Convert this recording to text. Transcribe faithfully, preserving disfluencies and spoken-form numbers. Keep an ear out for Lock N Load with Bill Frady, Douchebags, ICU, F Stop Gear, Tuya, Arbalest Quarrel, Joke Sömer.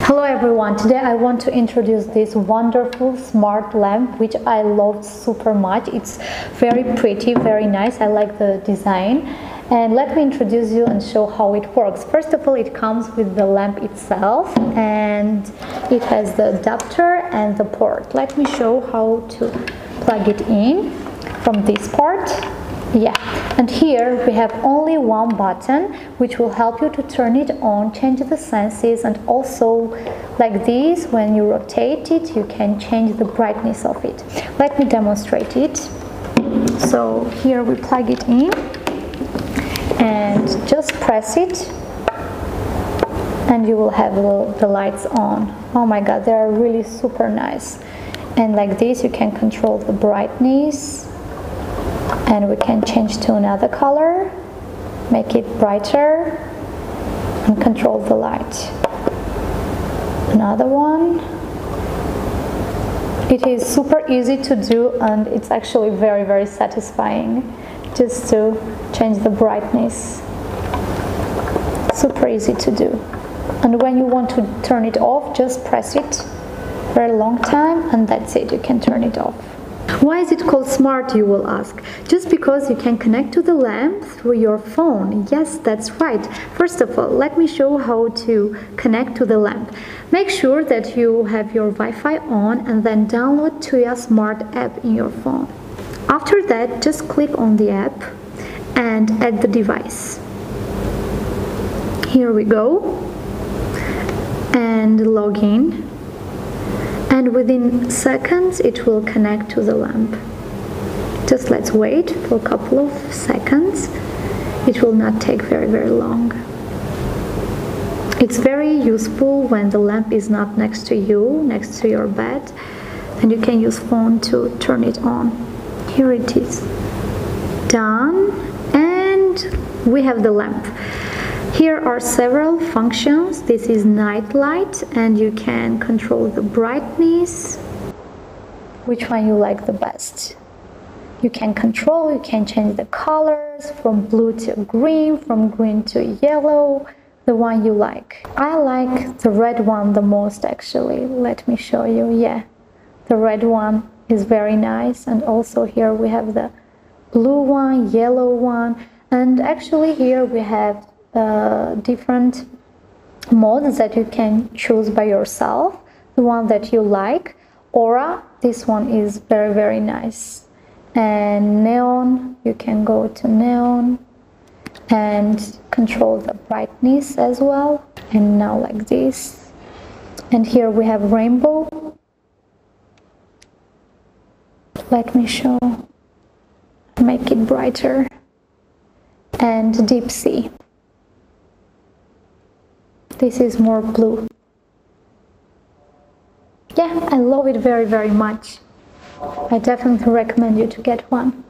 Hello everyone, today I want to introduce this wonderful smart lamp which I love super much. It's very pretty, very nice, I like the design. And let me introduce you and show how it works. First of all, it comes with the lamp itself and it has the adapter and the port. Let me show how to plug it in from this part. Yeah, and here we have only one button which will help you to turn it on, change the senses, and also like this, when you rotate it, you can change the brightness of it. Let me demonstrate it. So here we plug it in and just press it and you will have the lights on. Oh my god, they are really super nice. And like this you can control the brightness. And we can change to another color, make it brighter, and control the light. Another one. It is super easy to do and it's actually very, very satisfying just to change the brightness. Super easy to do. And when you want to turn it off, just press it for a long time and that's it, you can turn it off. Why is it called smart, you will ask? Just because you can connect to the lamp through your phone. Yes, that's right. First of all, let me show how to connect to the lamp. Make sure that you have your Wi-Fi on and then download Tuya Smart app in your phone. After that, just click on the app and add the device. Here we go. And log in. And within seconds it will connect to the lamp. Just let's wait for a couple of seconds. It will not take very very long. It's very useful when the lamp is not next to you, next to your bed, and you can use phone to turn it on. Here it is. Done. And we have the lamp. Here are several functions. This is night light and you can control the brightness. Which one you like the best? You can control, you can change the colors from blue to green, from green to yellow, the one you like. I like the red one the most actually. Let me show you. Yeah, the red one is very nice. And also here we have the blue one, yellow one. And actually here we have Uh, different modes that you can choose by yourself, the one that you like. Aura, this one is very very nice. And neon, you can go to neon and control the brightness as well. And now like this. And here we have rainbow. Let me show, make it brighter. And deep sea. This is more blue. Yeah, I love it very, very much. I definitely recommend you to get one.